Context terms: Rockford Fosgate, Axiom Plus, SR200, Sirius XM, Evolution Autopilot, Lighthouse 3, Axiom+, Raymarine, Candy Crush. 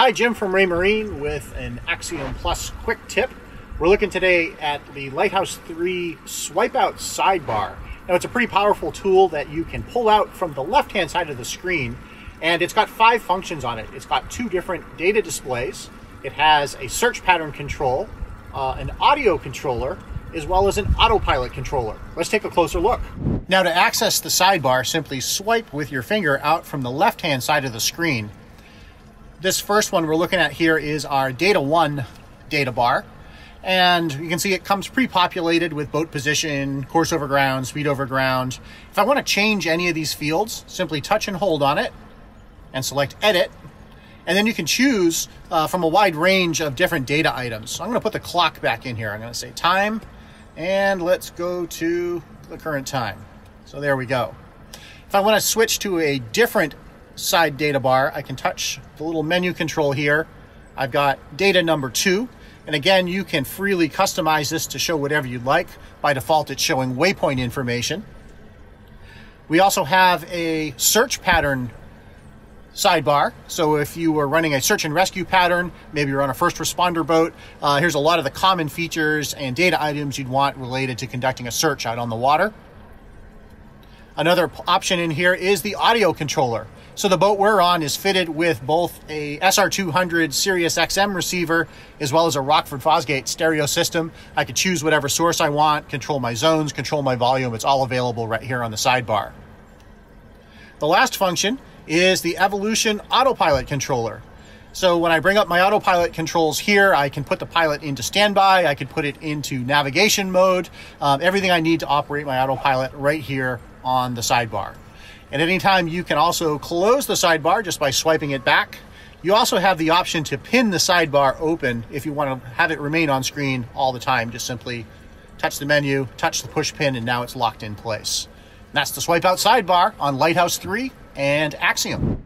Hi, Jim from Raymarine with an Axiom Plus quick tip. We're looking today at the Lighthouse 3 swipe out sidebar. Now, it's a pretty powerful tool that you can pull out from the left-hand side of the screen, and it's got 5 functions on it. It's got 2 different data displays. It has a search pattern control, an audio controller, as well as an autopilot controller. Let's take a closer look. Now, to access the sidebar, simply swipe with your finger out from the left-hand side of the screen. This first one we're looking at here is our Data 1 data bar. And you can see it comes pre-populated with boat position, course over ground, speed over ground. If I want to change any of these fields, simply touch and hold on it and select edit. And then you can choose from a wide range of different data items. So I'm going to put the clock back in here. I'm going to say time, and let's go to the current time. So there we go. If I want to switch to a different side data bar, I can touch the little menu control here. I've got data number 2. And again, you can freely customize this to show whatever you'd like. By default, it's showing waypoint information. We also have a search pattern sidebar. So if you were running a search and rescue pattern, maybe you're on a first responder boat, here's a lot of the common features and data items you'd want related to conducting a search out on the water. Another option in here is the audio controller. So the boat we're on is fitted with both a SR200 Sirius XM receiver as well as a Rockford Fosgate stereo system. I could choose whatever source I want, control my zones, control my volume. It's all available right here on the sidebar. The last function is the Evolution Autopilot controller. So when I bring up my autopilot controls here, I can put the pilot into standby. I could put it into navigation mode. Everything I need to operate my autopilot right here on the sidebar. At any time, you can also close the sidebar just by swiping it back. You also have the option to pin the sidebar open if you want to have it remain on screen all the time. Just simply touch the menu, touch the push pin, and now it's locked in place. And that's the swipe out sidebar on Lighthouse 3 and Axiom.